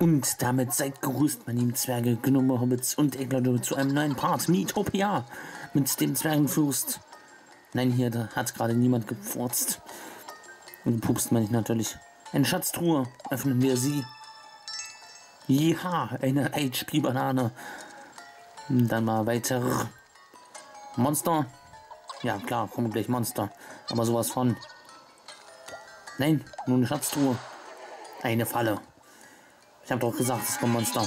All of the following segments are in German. Und damit seid gegrüßt, meine lieben Zwerge, Gnome, Hobbits und Eglode zu einem neuen Part Miitopia mit dem Zwergenfürst. Nein, hier, da hat gerade niemand gefurzt. Und gepupst meine ich natürlich. Eine Schatztruhe, öffnen wir sie. Ja, eine HP-Banane. Dann mal weiter. Monster. Ja, klar, kommen gleich Monster. Aber sowas von. Nein, nur eine Schatztruhe. Eine Falle. Ich habe doch gesagt, es kommt Monster.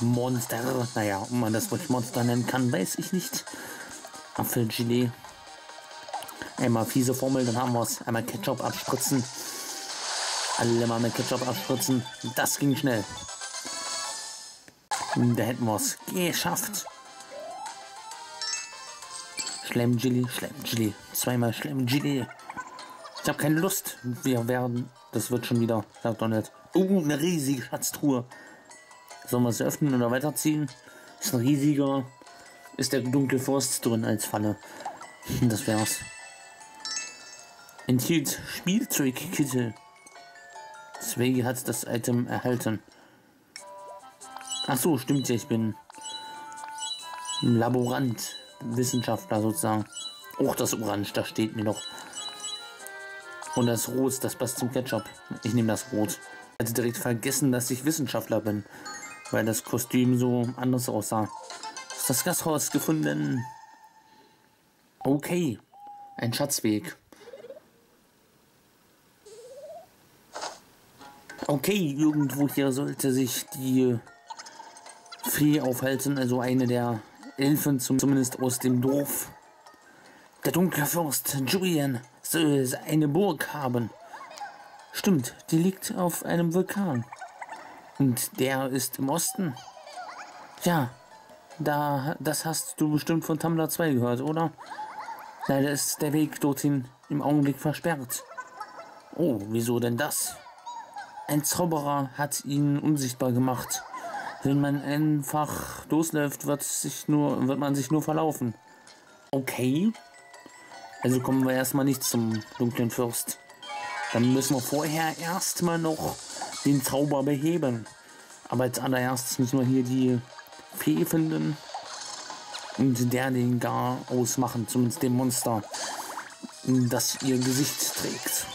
Monster. Naja, ob man das wirklich Monster nennen kann, weiß ich nicht. Apfelgelee. Einmal fiese Formel, dann haben wir es. Einmal Ketchup abspritzen. Alle mal mit Ketchup abspritzen. Das ging schnell. Und da hätten wir es geschafft. Schlemmgelee, Schlemmgelee. Zweimal Schlemmgelee. Ich habe keine Lust. Wir werden... Das wird schon wieder, sagt Donald. Oh, eine riesige Schatztruhe. Sollen wir sie öffnen oder weiterziehen? Ist ein riesiger. Ist der dunkle Forst drin als Falle. Das wär's. Enthielt Spielzeugkittel. Zwergi hat das Item erhalten. Ach so, stimmt ja, ich bin ein Laborant, Wissenschaftler sozusagen. Och, das Orange, das steht mir noch. Und das Rot, das passt zum Ketchup. Ich nehme das Rot. Ich hatte direkt vergessen, dass ich Wissenschaftler bin, weil das Kostüm so anders aussah. Ist das Gasthaus gefunden? Okay, ein Schatzweg. Okay, irgendwo hier sollte sich die Fee aufhalten, also eine der Elfen, zumindest aus dem Dorf. Der dunkle Fürst Julian soll eine Burg haben. Stimmt, die liegt auf einem Vulkan. Und der ist im Osten. Ja, das hast du bestimmt von Tumblr 2 gehört, oder? Leider ist der Weg dorthin im Augenblick versperrt. Oh, wieso denn das? Ein Zauberer hat ihn unsichtbar gemacht. Wenn man einfach losläuft, wird man sich nur verlaufen. Okay. Also kommen wir erstmal nicht zum dunklen Fürst. Dann müssen wir vorher erstmal noch den Zauber beheben. Aber als allererstes müssen wir hier die Fee finden. Und der den Gar ausmachen, zumindest dem Monster, das ihr Gesicht trägt.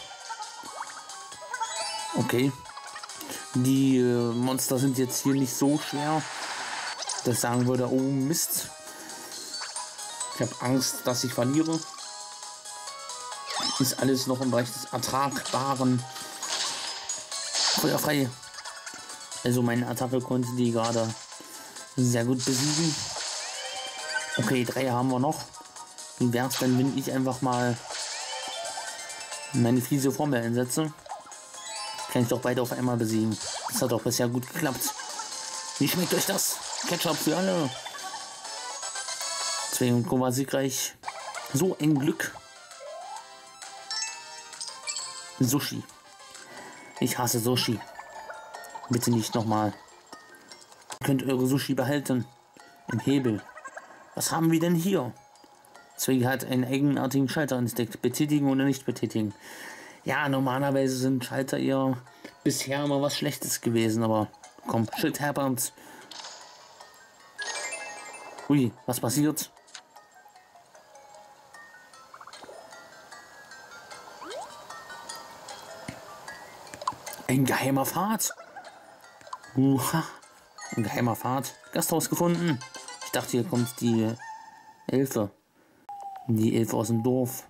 Okay. Die Monster sind jetzt hier nicht so schwer, dass ich sagen würde, oh Mist. Ich habe Angst, dass ich verliere. Ist alles noch im Bereich des Ertragbaren. Feuerfrei. Also meine Attacke konnte die gerade sehr gut besiegen. Okay, 3 haben wir noch. Wie wäre es denn, wenn ich einfach mal meine fiese Formel einsetze? Kann ich doch beide auf einmal besiegen. Das hat doch bisher gut geklappt. Wie schmeckt euch das? Ketchup für alle. Zwing und Co. war siegreich. So ein Glück. Sushi. Ich hasse Sushi. Bitte nicht nochmal. Ihr könnt eure Sushi behalten. Im Hebel. Was haben wir denn hier? Zwergi hat einen eigenartigen Schalter entdeckt. Betätigen oder nicht betätigen. Ja, normalerweise sind Schalter eher bisher immer was Schlechtes gewesen, aber komm, shit happens. Ui, was passiert? Ein geheimer Pfad. Uha, ein geheimer Pfad. Gasthaus gefunden. Ich dachte, hier kommt die Elfe. Die Elfe aus dem Dorf.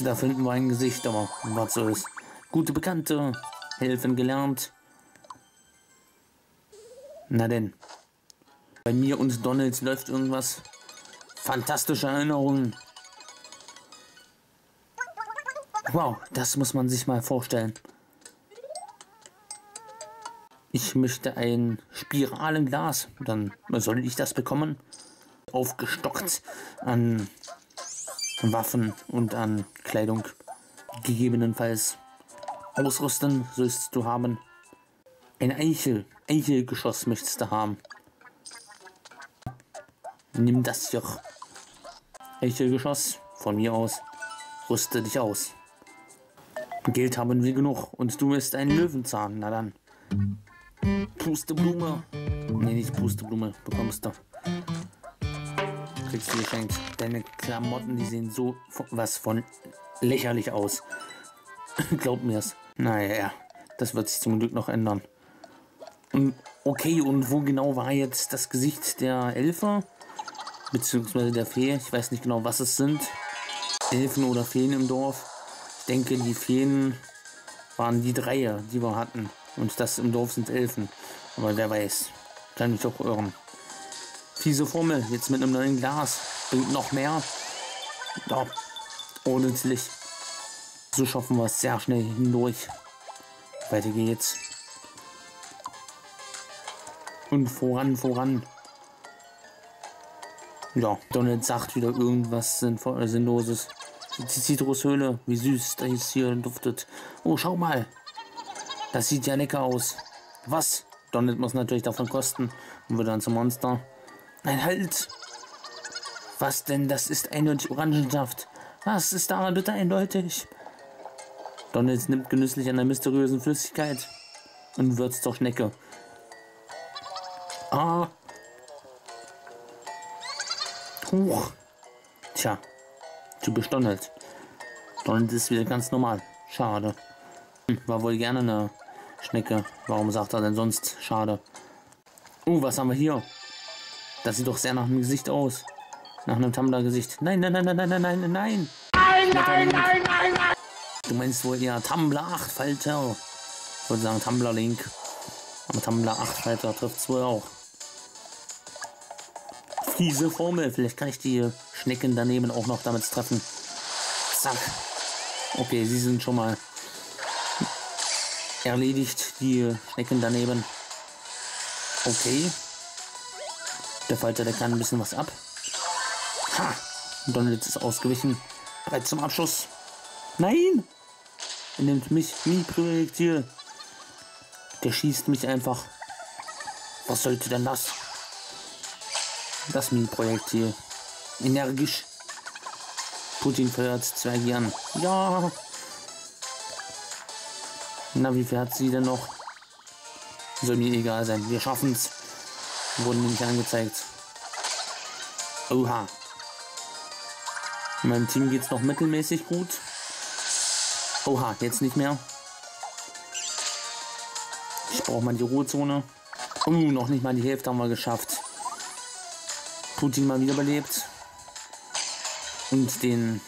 Da finden wir ein Gesicht, aber was soll's. Gute Bekannte, helfen gelernt. Na denn. Bei mir und Donald läuft irgendwas. Fantastische Erinnerungen. Wow, das muss man sich mal vorstellen. Ich möchte ein Spiralenglas. Dann soll ich das bekommen? aufgestockt an Waffen und an Kleidung. Gegebenenfalls ausrüsten sollst du haben. Ein Eichelgeschoss möchtest du haben. Nimm das Joch. Eichelgeschoss, von mir aus, rüste dich aus. Geld haben wir genug und du bist ein Löwenzahn, na dann. Pusteblume. Nee, nicht Pusteblume, bekommst du. Kriegst du geschenkt. Deine Klamotten, die sehen so was von lächerlich aus. Glaub mir's. Naja, das wird sich zum Glück noch ändern. Und okay, und wo genau war jetzt das Gesicht der Elfe? Beziehungsweise der Fee? Ich weiß nicht genau, was es sind. Elfen oder Feen im Dorf? Ich denke, die Feen waren die Dreier, die wir hatten. Und das im Dorf sind Elfen. Aber wer weiß. Kann mich doch irren. Fiese Formel. Jetzt mit einem neuen Glas. Bringt noch mehr. Doch. Ordentlich. So schaffen wir es sehr schnell hindurch. Weiter geht's. Und voran. Ja, Donald sagt wieder irgendwas Sinnloses. Die Zitrushöhle. Wie süß das hier duftet. Oh, schau mal. Das sieht ja lecker aus. Was? Donald muss natürlich davon kosten. Und wird dann zum Monster. Nein, halt! Was denn? Das ist eindeutig Orangensaft. Was ist daran bitte eindeutig? Donald nimmt genüsslich an der mysteriösen Flüssigkeit und würzt zur Schnecke. Ah! Huch! Tja, typisch Donald. Donald ist wieder ganz normal. Schade. War wohl gerne eine Schnecke. Warum sagt er denn sonst? Schade. Oh, was haben wir hier? Das sieht doch sehr nach einem Gesicht aus. Nach einem Tumblr-Gesicht. Nein. Nein. Du meinst wohl eher Tumblr 8-Falter. Ich würde sagen Tumblr-Link. Aber Tumblr 8-Falter trifft es wohl auch. Fiese Formel. Vielleicht kann ich die Schnecken daneben auch noch damit treffen. Zack. Okay, sie sind schon mal erledigt, die Schnecken daneben. Okay. Der Falter, der kann ein bisschen was ab. Ha! Donald ist ausgewichen. Bereit zum Abschuss. Nein! Er nimmt mich wie Projektil. Der schießt mich einfach. Was sollte denn das? Das Mini-Projektil. Energisch. Putin feuert Zwergi an. Ja! Na, wie viel hat sie denn noch? Soll mir egal sein. Wir schaffen's. Wurden nämlich angezeigt. Oha. Meinem Team geht's noch mittelmäßig gut. Oha, jetzt nicht mehr. Ich brauche mal die Ruhezone. Oh, noch nicht mal die Hälfte haben wir geschafft. Putin mal wiederbelebt. Und den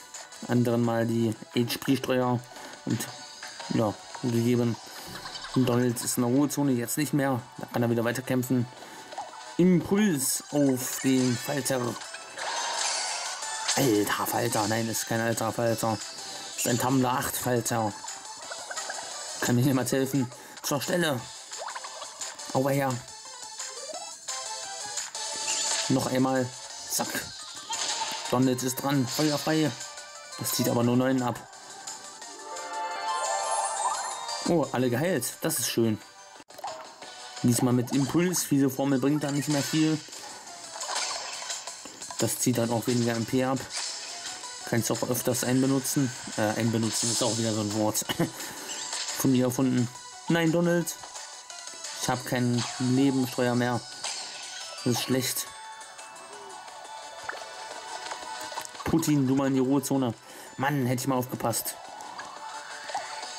anderen mal die HP-Steuer. Und ja, gegeben. Und Donald ist in der Ruhezone, jetzt nicht mehr. Da kann er wieder weiterkämpfen. Impuls auf den Falter. Alter Falter. Nein, ist kein alter Falter. Ist ein Tumblr 8 Falter. Kann mir jemand helfen? Zur Stelle. Aber her. Noch einmal. Zack. Donald ist dran. Feuer frei. Das zieht aber nur 9 ab. Oh, alle geheilt. Das ist schön. Diesmal mit Impuls, diese Formel bringt da nicht mehr viel. Das zieht dann auch weniger MP ab. Kannst du auch öfters einbenutzen. Einbenutzen ist auch wieder so ein Wort. Von mir erfunden. Nein, Donald. Ich habe keinen Nebensteuer mehr. Das ist schlecht. Putin, du mal in die Ruhezone. Mann, hätte ich mal aufgepasst.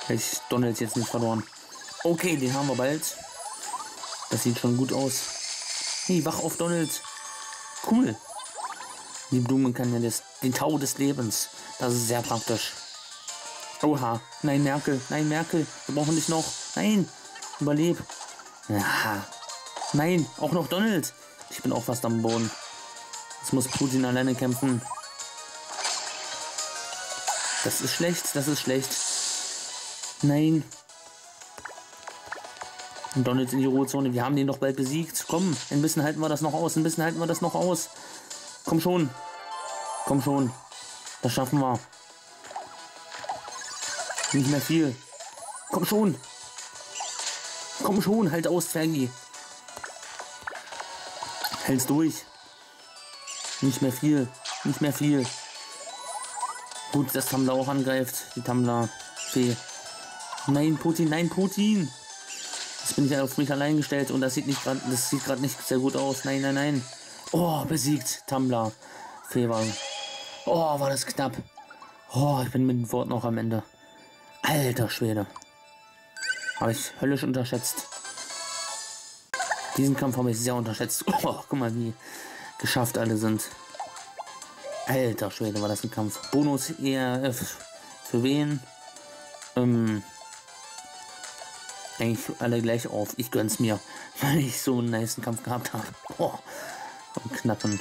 Hätte ich Donald jetzt nicht verloren. Okay, den haben wir bald. Das sieht schon gut aus. Hey, wach auf, Donald. Cool. Die Blume kann ja den Tau des Lebens. Das ist sehr praktisch. Oha. Nein, Merkel. Wir brauchen dich noch. Nein. Überleb. Ja. Nein, auch noch Donald. Ich bin auch fast am Boden. Jetzt muss Putin alleine kämpfen. Das ist schlecht. Nein. Und Donald in die Ruhezone. Wir haben den doch bald besiegt. Komm, ein bisschen halten wir das noch aus. Komm schon. Komm schon. Das schaffen wir. Nicht mehr viel. Komm schon. Komm schon. Halt aus, Zwergi. Hält's durch. Nicht mehr viel. Nicht mehr viel. Gut, dass Tumblr auch angreift. Die Tumblr-Fee. Nein, Putin. Nein, Putin. Jetzt bin ich auf mich allein gestellt. Und das sieht nicht gerade, das sieht gerade nicht sehr gut aus. Nein, nein, nein. Oh, besiegt. Tumblr-Fee war. Oh, war das knapp. Oh, ich bin mit dem Wort noch am Ende. Alter Schwede. Habe ich höllisch unterschätzt. Diesen Kampf habe ich sehr unterschätzt. Oh, guck mal, wie geschafft alle sind. Alter Schwede, war das ein Kampf. Bonus ERF. Für wen? Eigentlich alle gleich auf. Ich gönn's mir, weil ich so einen niceen Kampf gehabt habe. Oh, und knappen.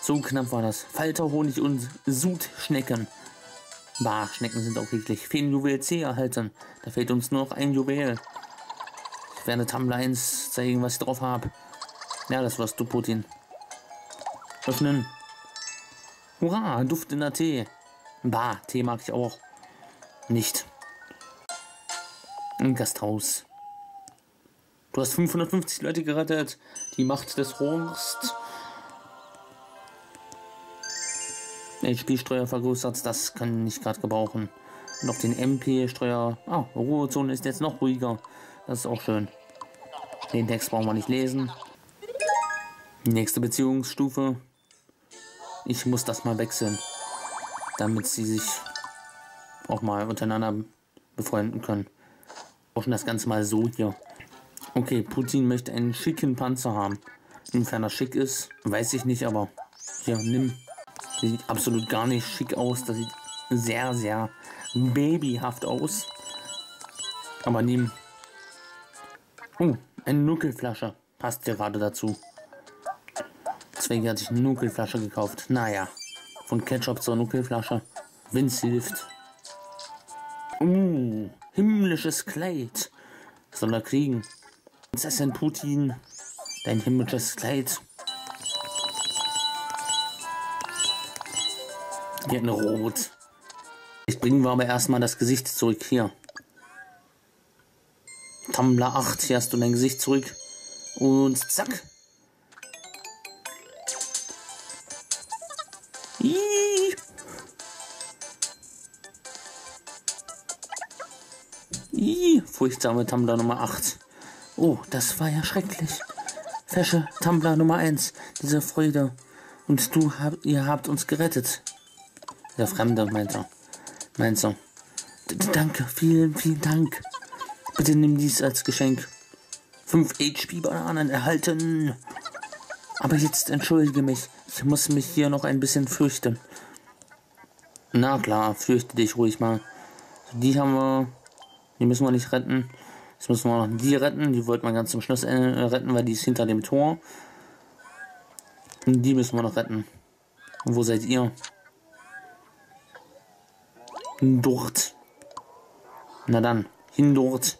So knapp war das. Falterhonig und Sudschnecken. Bah, Schnecken sind auch wirklich. Fehlen Juwel C erhalten. Da fehlt uns nur noch ein Juwel. Ich werde Tumblr 1 zeigen, was ich drauf habe. Ja, das warst du, Putin. Öffnen. Hurra, Duft in der Tee. Bah, Tee mag ich auch. Nicht. Ein Gasthaus. Du hast 550 Leute gerettet. Die Macht des Horst. HP-Steuer vergrößert, das kann ich gerade gebrauchen. Und auch den MP-Steuer. Ah, Ruhezone ist jetzt noch ruhiger. Das ist auch schön. Den Text brauchen wir nicht lesen. Nächste Beziehungsstufe. Ich muss das mal wechseln, damit sie sich auch mal untereinander befreunden können. Auch schon das Ganze mal so hier. Okay, Putin möchte einen schicken Panzer haben. Inwiefern das schick ist, weiß ich nicht, aber ja, nimm. Sieht absolut gar nicht schick aus. Das sieht sehr, sehr babyhaft aus. Aber nehmen. Oh, eine Nuckelflasche. Passt gerade dazu. Deswegen hatte ich eine Nuckelflasche gekauft. Naja. Von Ketchup zur Nuckelflasche. Wenn's hilft. Oh, himmlisches Kleid. Das soll er kriegen. Prinzessin Putin. Dein himmlisches Kleid. Hier eine Rot. Jetzt bringen wir aber erstmal das Gesicht zurück. Hier. Tumblr 8. Hier hast du dein Gesicht zurück. Und zack. Iii. Iii. Furchtsame Tumblr Nummer 8. Oh, das war ja schrecklich. Fesche Tumblr Nummer 1. Diese Freude. Und ihr habt uns gerettet. Der Fremde, meint er. Danke, vielen, vielen Dank. Bitte nimm dies als Geschenk. 5 HP-Bananen erhalten. Aber jetzt entschuldige mich. Ich muss mich hier noch ein bisschen fürchten. Na klar, fürchte dich ruhig mal. Die haben wir. Die müssen wir nicht retten. Jetzt müssen wir noch die retten. Die wollten wir ganz zum Schluss retten, weil die ist hinter dem Tor. Und die müssen wir noch retten. Und wo seid ihr? Dort. Na dann, hin dort.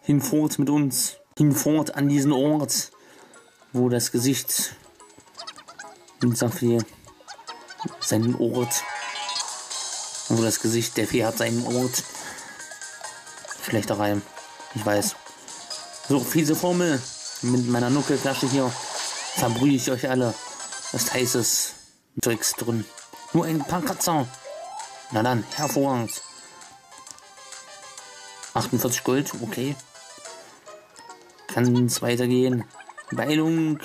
Hinfort mit uns. Hinfort an diesen Ort, wo das Gesicht und sagt Fee seinen Ort. Wo das Gesicht der Fee hat seinen Ort. Schlechter Reim. Ich weiß. So, fiese Formel. Mit meiner Nuckelflasche hier verbrühe ich euch alle. Was heißes Tricks drin. Nur ein paar Kratzer. Na dann, hervorragend. 48 Gold, okay. Kann es weitergehen. Beeilung.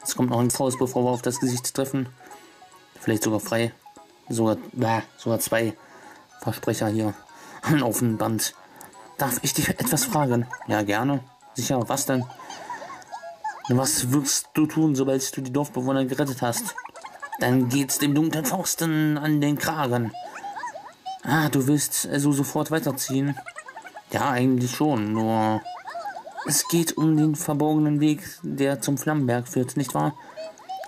Jetzt kommt noch ein Faust, bevor wir auf das Gesicht treffen. Vielleicht sogar frei. Sogar 2 Versprecher hier. Auf dem Band. Darf ich dich etwas fragen? Ja, gerne. Sicher, was denn? Was wirst du tun, sobald du die Dorfbewohner gerettet hast? Dann geht's dem dunklen Fausten an den Kragen. Ah, du willst also sofort weiterziehen? Ja, eigentlich schon, nur... Es geht um den verborgenen Weg, der zum Flammenberg führt, nicht wahr?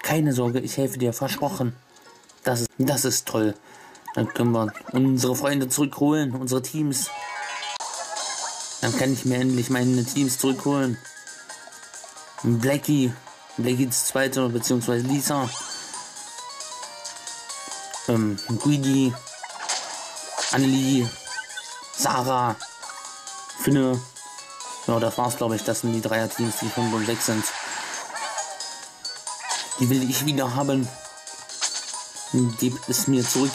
Keine Sorge, ich helfe dir, versprochen. Das ist toll. Dann können wir unsere Freunde zurückholen, unsere Teams. Dann kann ich mir endlich meine Teams zurückholen. Blackie. Blackies Zweite, beziehungsweise Lisa. Guidi, Annelie, Sarah, Finne. Ja, das war's, glaube ich. Das sind die Dreierteams, die 5 und 6 sind. Die will ich wieder haben. Gebt es mir zurück.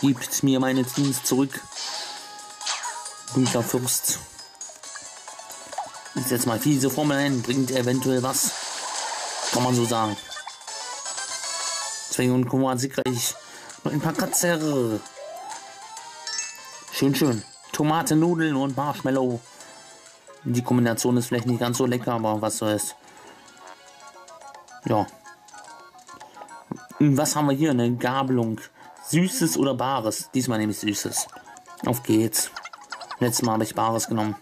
Gebt mir meine Teams zurück. Dunkler Fürst. Ich setze mal fiese Formel ein. Bringt eventuell was. Kann man so sagen. 2 und Kummer siegreich. Noch ein paar Katzer. Schön, schön. Tomate, Nudeln und Marshmallow. Die Kombination ist vielleicht nicht ganz so lecker, aber was soll's. Ja. Und was haben wir hier? Eine Gabelung. Süßes oder Bares? Diesmal nehme ich Süßes. Auf geht's. Letztes Mal habe ich Bares genommen.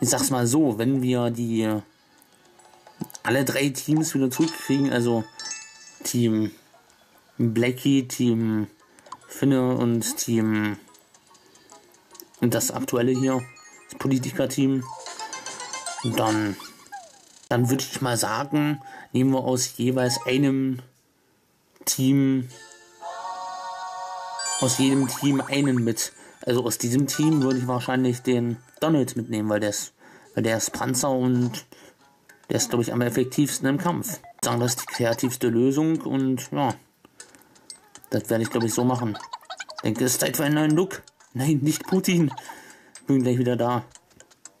Ich sag's mal so, wenn wir die alle 3 Teams wieder zurückkriegen, also Team Blackie, Team Finne und Team und das aktuelle hier, das Politiker-Team, dann würde ich mal sagen, nehmen wir aus jeweils einem Team, aus jedem Team einen mit. Also aus diesem Team würde ich wahrscheinlich den Donald mitnehmen, weil der ist Panzer und der ist, glaube ich, am effektivsten im Kampf. Ich würde sagen, das ist die kreativste Lösung und ja, das werde ich, glaube ich, so machen. Ich denke, es ist Zeit für einen neuen Look. Nein, nicht Putin. Bin gleich wieder da.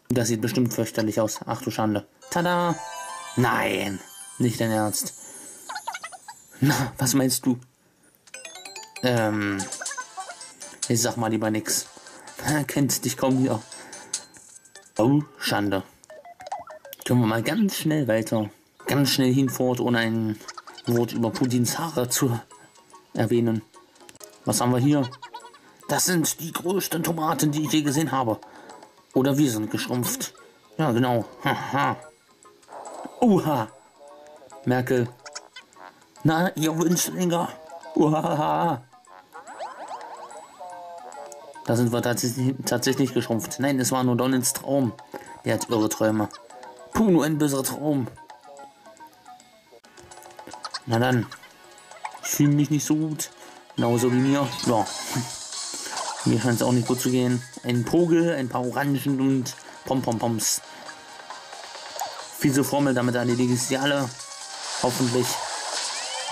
Das sieht bestimmt fürchterlich aus. Ach du Schande. Tada! Nein! Nicht dein Ernst. Na, was meinst du? Ich sag mal lieber nix. Kennt dich kaum hier. Oh, Schande. Können wir mal ganz schnell weiter. Ganz schnell hinfort, ohne ein Wort über Putins Haare zu erwähnen. Was haben wir hier? Das sind die größten Tomaten, die ich je gesehen habe. Oder wir sind geschrumpft. Ja, genau. Haha. Uha. Merkel. Na, ihr Wünschlinger. Uhaha. Da sind wir tatsächlich geschrumpft. Nein, es war nur Donalds Traum. Der hat irre Träume. Puh, nur ein böser Traum. Na dann. Ich fühle mich nicht so gut. Genauso wie mir. Ja. Mir scheint es auch nicht gut zu gehen. Ein Pogel, ein paar Orangen und Pom-Pom-Poms. Fiese Formel, damit erledige ich sie alle. Hoffentlich.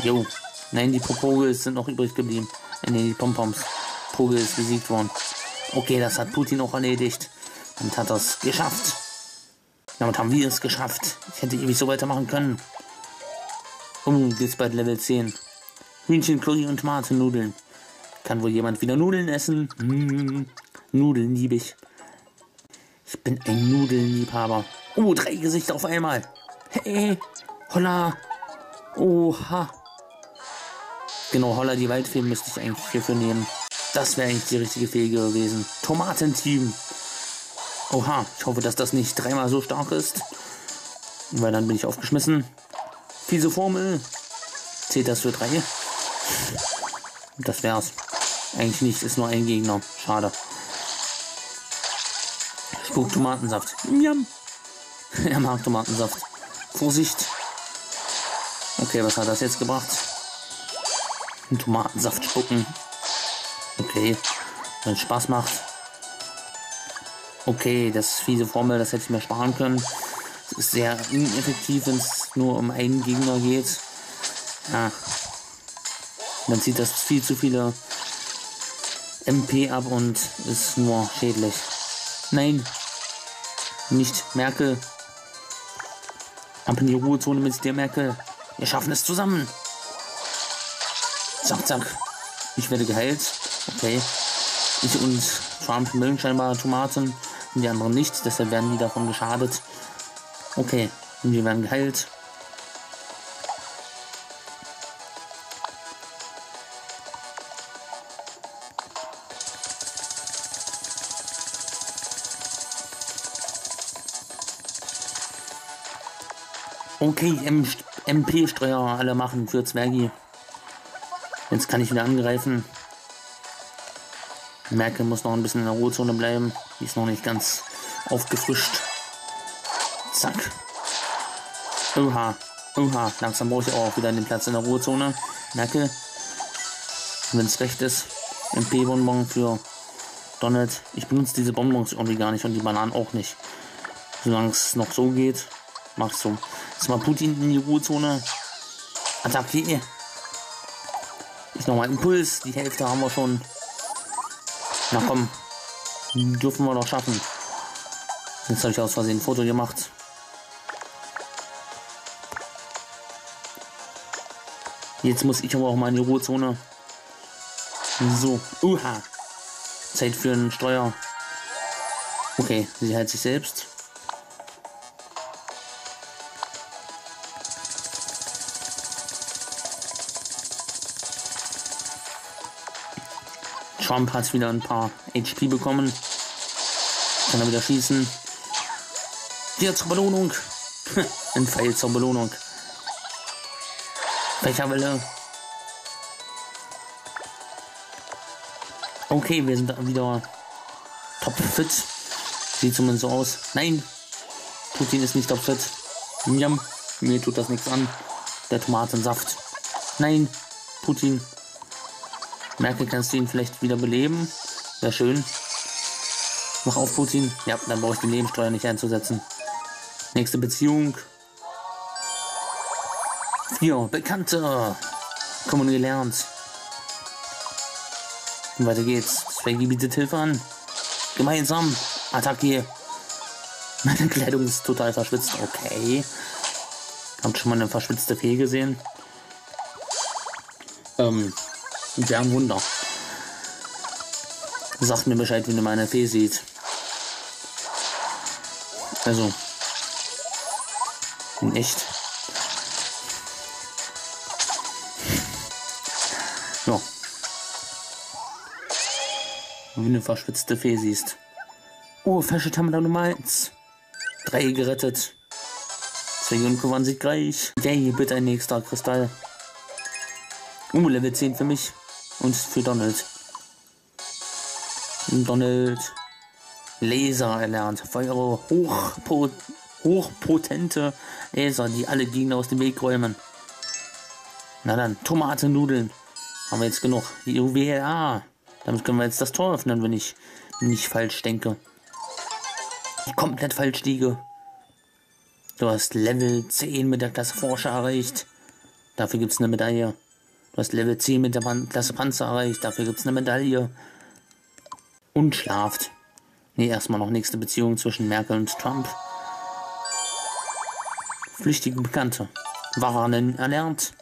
Jo. Nein, die Pogels sind noch übrig geblieben. Nee, die Pom-Poms. Pogel ist besiegt worden. Okay, das hat Putin auch erledigt. Und hat das geschafft. Damit haben wir es geschafft. Ich hätte ewig so weitermachen können. Geht's bald Level 10. Hühnchen, Curry und Tomatennudeln. Kann wohl jemand wieder Nudeln essen? Nudeln liebe ich. Ich bin ein Nudelnliebhaber. Oh, 3 Gesichter auf einmal. Hey, holla. Oha. Genau, holla, die Waldfee müsste ich eigentlich hierfür nehmen. Das wäre eigentlich die richtige Fee gewesen. Tomatenteam. Oha, ich hoffe, dass das nicht 3-mal so stark ist. Weil dann bin ich aufgeschmissen. Fiese Formel. Zählt das für 3? Das wär's. Eigentlich nicht, ist nur ein Gegner. Schade. Spuck Tomatensaft. Miam. Er mag Tomatensaft. Vorsicht. Okay, was hat das jetzt gebracht? Ein Tomatensaft spucken. Okay. Wenn es Spaß macht. Okay, das fiese Formel, das hätte ich mir sparen können. Es ist sehr ineffektiv, wenn es nur um einen Gegner geht. Ja. Man zieht das viel zu viele MP ab und ist nur schädlich. Nein, nicht Merkel. Ab in die Ruhezone mit dir, Merkel. Wir schaffen es zusammen. Zack, zack. Ich werde geheilt. Okay. Ich und Trump mögen scheinbar Tomaten und die anderen nicht. Deshalb werden die davon geschadet. Okay. Und wir werden geheilt. Okay, MP-Steuer alle machen für Zwergi. Jetzt kann ich wieder angreifen. Merkel muss noch ein bisschen in der Ruhezone bleiben. Die ist noch nicht ganz aufgefrischt. Zack. Oha. Oha. Langsam brauche ich auch wieder den Platz in der Ruhezone. Merkel. wenn es recht ist, MP-Bonbon für Donald. Ich benutze diese Bonbons irgendwie gar nicht und die Bananen auch nicht. Solange es noch so geht, mach's so. Jetzt mal Putin in die Ruhezone. Attacke. Ist nochmal Impuls. Die Hälfte haben wir schon. Na komm. Dürfen wir noch schaffen. Jetzt habe ich aus Versehen ein Foto gemacht. Jetzt muss ich aber auch mal in die Ruhezone. So. Uha. Zeit für einen Steuer. Okay, sie hält sich selbst. Trump hat wieder ein paar HP bekommen. Kann er wieder schießen. Wieder zur Belohnung. Ein Pfeil zur Belohnung. Fächerwelle. Okay, wir sind wieder topfit. Sieht zumindest so aus. Nein, Putin ist nicht topfit. Jam, mir tut das nichts an. Der Tomatensaft. Nein, Putin. Merkel, kannst du ihn vielleicht wieder beleben? Wäre schön. Mach auf, Putin. Ja, dann brauche ich die Lebenssteuer nicht einzusetzen. Nächste Beziehung. 4 Bekannte. Kommen gelernt. Und weiter geht's. Zwergi bietet Hilfe an. Gemeinsam. Attacke. Meine Kleidung ist total verschwitzt. Okay. Habt schon mal eine verschwitzte Fee gesehen? Wäre ein Wunder. Sagt mir Bescheid, wenn ihr meine Fee seht. Also. In echt. Ja. Wie eine verschwitzte Fee siehst. Oh, Fashion haben wir da Nummer 1. 3 gerettet. Zwinge und gewann sich gleich. Yay, bitte ein nächster Kristall. Level 10 für mich. Und für Donald. Donald. Laser erlernt. Feuere hochpotente Laser, die alle Gegner aus dem Weg räumen. Na dann, Tomatennudeln. Haben wir jetzt genug. Juwela. Damit können wir jetzt das Tor öffnen, wenn ich nicht falsch denke. Komplett falsch liege. Du hast Level 10 mit der Klasse Forscher erreicht. Dafür gibt es eine Medaille. Du hast Level 10 mit der Klasse Panzer erreicht. Dafür gibt es eine Medaille. Und schlaft. Nee, erstmal noch nächste Beziehung zwischen Merkel und Trump. Flüchtige Bekannte. Warnen erlernt.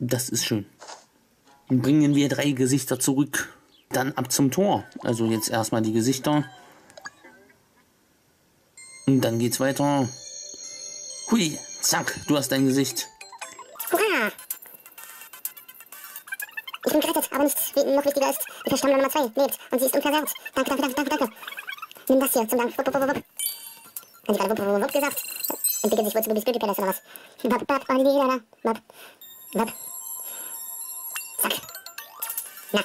Das ist schön. Bringen wir 3 Gesichter zurück. Dann ab zum Tor. Also jetzt erstmal die Gesichter. Und dann geht's weiter. Hui, zack, du hast dein Gesicht. Hurra! Ich bin gerettet, aber nichts noch wichtiger ist. Die Verstammler Nummer 2 lebt und sie ist unverwehrt. Danke. Nimm das hier zum Dank. Wupp. Haben Sie gerade wupp gesagt? Entwickelt sich wohl zu Bubis Beauty-Palace oder was? Wapp. Zack. Na.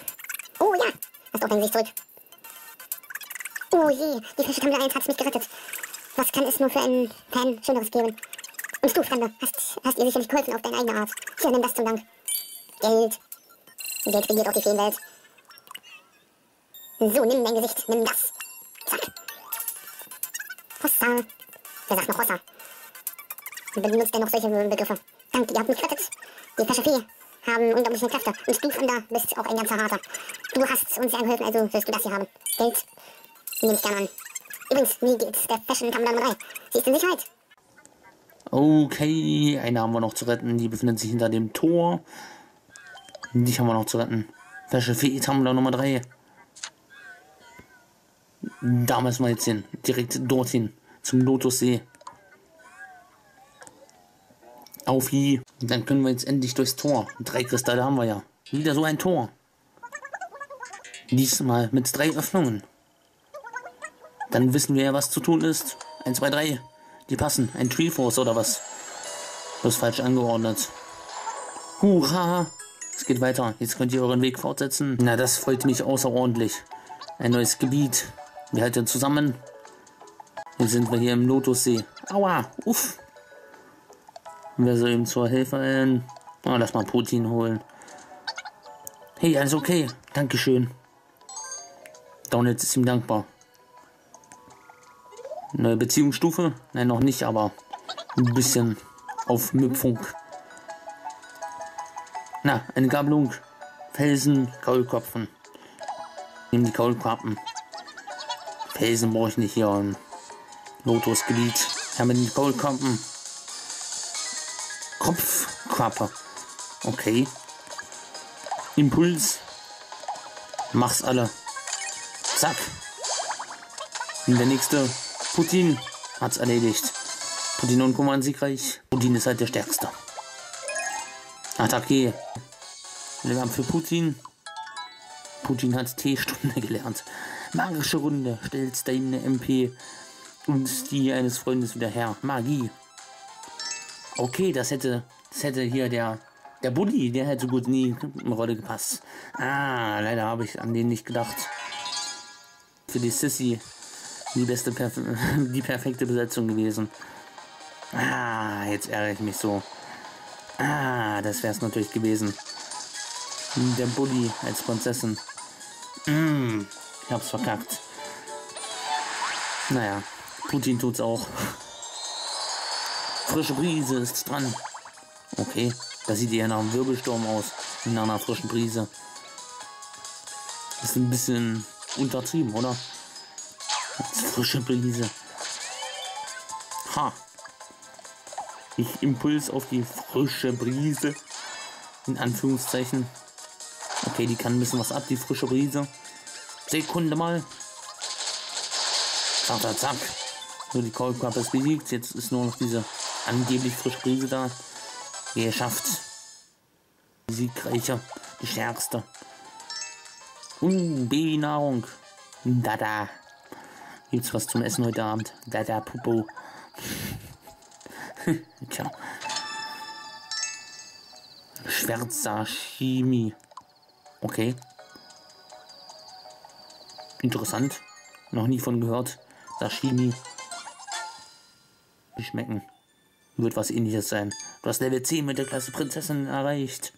Oh ja. Hast auch dein Gesicht zurück. Oh je, die frische Tumblr 1 hat mich gerettet. Was kann es nur für einen Fan Schöneres geben? Und du, Fremde, hast ihr sicherlich geholfen auf deine eigene Art. Hier, nimm das zum Dank. Geld. Geld regiert auch die Feenwelt. So, nimm dein Gesicht, nimm das. Zack. Hossa. Wer sagt noch Hossa? Benutzt ihr noch solche Begriffe? Danke, ihr habt mich gerettet. Die frische Fee haben unglaubliche Kräfte. Und du, Fremder, bist auch ein ganzer Rater. Du hast uns sehr geholfen, also sollst du das hier haben. Geld. Nehme ich gerne an. Übrigens, wie geht's der Fashion Tumblr 3? Sie ist in Sicherheit. Okay, eine haben wir noch zu retten. Die befindet sich hinter dem Tor. Dich haben wir noch zu retten. Fashion Tumblr Nummer 3. Da müssen wir jetzt hin. Direkt dorthin. Zum Lotussee. Auf hier. Dann können wir jetzt endlich durchs Tor. 3 Kristalle haben wir ja. Wieder so ein Tor. Diesmal mit 3 Öffnungen. Dann wissen wir ja, was zu tun ist. 1, 2, 3. Die passen. Ein Tree Force oder was? Das ist falsch angeordnet. Hurra! Es geht weiter. Jetzt könnt ihr euren Weg fortsetzen. Na, das freut mich außerordentlich. Ein neues Gebiet. Wir halten zusammen. Jetzt sind wir hier im Lotussee. Aua! Uff! Wer soll ihm zur Hilfe eilen? Oh, lass mal Putin holen. Hey, alles okay. Dankeschön. Donald ist ihm dankbar. Neue Beziehungsstufe? Nein, noch nicht, aber ein bisschen auf Müpfung. Na, eine Gabelung. Felsen, Kaulkopfen. Nehmen die Kaulquappen. Felsen brauche ich nicht hier im Lotusgebiet. Ja, mit den Kaulquappen. Kopfquappe. Okay. Impuls. Mach's alle. Zack. Und der nächste. Putin hat's erledigt. Putin und Kommand siegreich. Putin ist halt der Stärkste. Attacke. Wir haben für Putin. Putin hat T-Stunde gelernt. Magische Runde. Stellst deine MP und die eines Freundes wieder her. Magie. Okay, das hätte hier der Buddy, der hätte so gut nie eine Rolle gepasst. Ah, leider habe ich an den nicht gedacht. Für die Sissy die beste, die perfekte Besetzung gewesen. Ah, jetzt ärgere ich mich so. Ah, das wäre es natürlich gewesen. Der Buddy als Prinzessin. Ich hab's verkackt. Naja, Putin tut's auch. Frische Brise ist dran. Okay, das sieht eher nach einem Wirbelsturm aus. Nach einer frischen Brise. Ist ein bisschen untertrieben, oder? Frische Brise. Ha. Ich Impuls auf die frische Brise. In Anführungszeichen. Okay, die kann ein bisschen was ab, die frische Brise. Sekunde mal. Zack, zack, zack. So, die Kaulquappe ist besiegt. Jetzt ist nur noch diese angeblich frische Brise da. Geschafft. Die siegreiche. Die stärkste. Babynahrung. Dada. Gibt's was zum Essen heute Abend? Dada, Popo. Tja. Schwertsashimi. Okay. Interessant. Noch nie von gehört. Sashimi. Schmecken. Wird was Ähnliches sein. Du hast Level 10 mit der Klasse Prinzessin erreicht.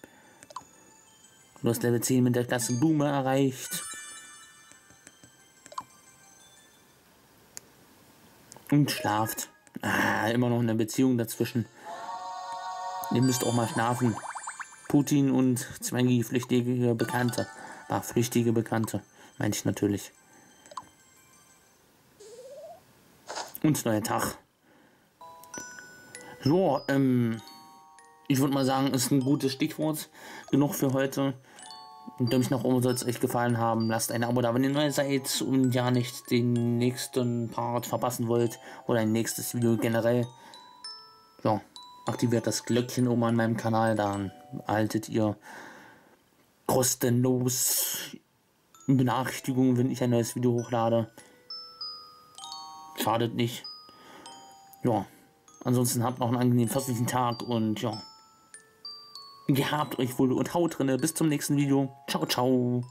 Du hast Level 10 mit der Klasse Blume erreicht. Und schlaft. Ah, immer noch eine Beziehung dazwischen. Ihr müsst auch mal schlafen. Putin und Zwergi, flüchtige Bekannte. Ah, flüchtige Bekannte, meine ich natürlich. Und neuer Tag. So, ich würde mal sagen, ist ein gutes Stichwort. Genug für heute. Und wenn mich nach oben soll es euch gefallen haben, lasst ein Abo da, wenn ihr neu seid und ja nicht den nächsten Part verpassen wollt oder ein nächstes Video generell. Ja, aktiviert das Glöckchen oben an meinem Kanal, dann erhaltet ihr kostenlos Benachrichtigungen, wenn ich ein neues Video hochlade. Schadet nicht. Ja, ansonsten habt noch einen angenehmen festlichen Tag und ja. Gehabt euch wohl und haut drinne. Bis zum nächsten Video. Ciao, ciao.